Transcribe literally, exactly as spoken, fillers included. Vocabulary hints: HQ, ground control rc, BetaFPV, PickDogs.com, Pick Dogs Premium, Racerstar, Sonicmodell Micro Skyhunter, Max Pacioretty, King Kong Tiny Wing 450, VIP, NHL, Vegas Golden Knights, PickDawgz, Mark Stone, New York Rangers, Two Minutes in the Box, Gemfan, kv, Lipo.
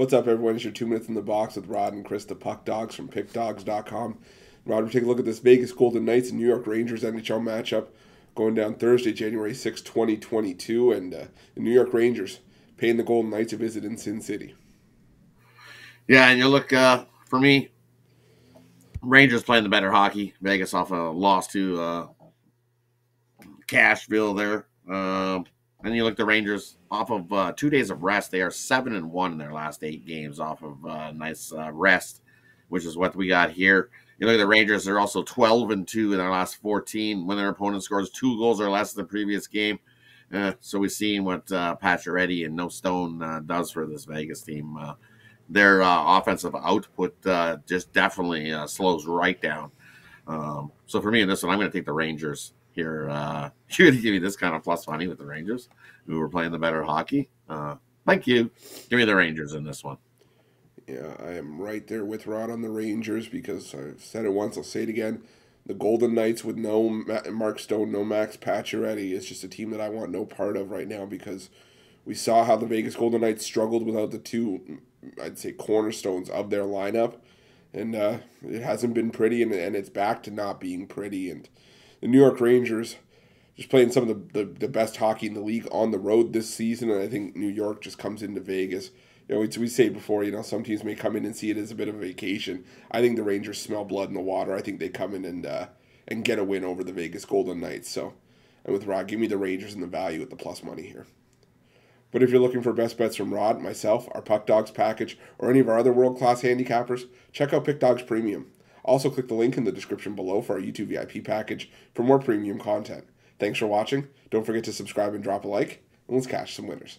What's up, everyone? It's your Two Minutes in the Box with Rod and Chris, the Puck Dogs from Pick Dogs dot com. Rod, we're taking a look at this Vegas Golden Knights and New York Rangers N H L matchup going down Thursday, January sixth, twenty twenty-two. And uh, the New York Rangers paying the Golden Knights a visit in Sin City. Yeah, and you look, uh, for me, Rangers playing the better hockey. Vegas off a loss to uh, Cashville there. Um, and you look, the Rangers off of uh, two days of rest. They are seven and one in their last eight games off of uh, nice uh, rest, which is what we got here. You look at the Rangers; they're also twelve and two in their last fourteen. When their opponent scores two goals or less in the previous game, uh, so we've seen what uh, Pacioretty and No Stone uh, does for this Vegas team. Uh, their uh, offensive output uh, just definitely uh, slows right down. Um, so for me in this one, I'm going to take the Rangers. Here, uh, you're going to give me this kind of plus money with the Rangers, who were playing the better hockey. Uh, thank you. Give me the Rangers in this one. Yeah, I am right there with Rod on the Rangers because I've said it once, I'll say it again. The Golden Knights with no Mark Stone, no Max Pacioretty is just a team that I want no part of right now because we saw how the Vegas Golden Knights struggled without the two, I'd say, cornerstones of their lineup. And uh, it hasn't been pretty, and, and it's back to not being pretty. And the New York Rangers just playing some of the, the, the best hockey in the league on the road this season, and I think New York just comes into Vegas. You know, we, we say before, you know, some teams may come in and see it as a bit of a vacation. I think the Rangers smell blood in the water. I think they come in and uh, and get a win over the Vegas Golden Knights. So, and with Rod, give me the Rangers and the value at the plus money here. But if you're looking for best bets from Rod, myself, our Puck Dogs package, or any of our other world-class handicappers, check out Pick Dogs Premium. Also, click the link in the description below for our YouTube V I P package for more premium content. Thanks for watching. Don't forget to subscribe and drop a like, and let's catch some winners.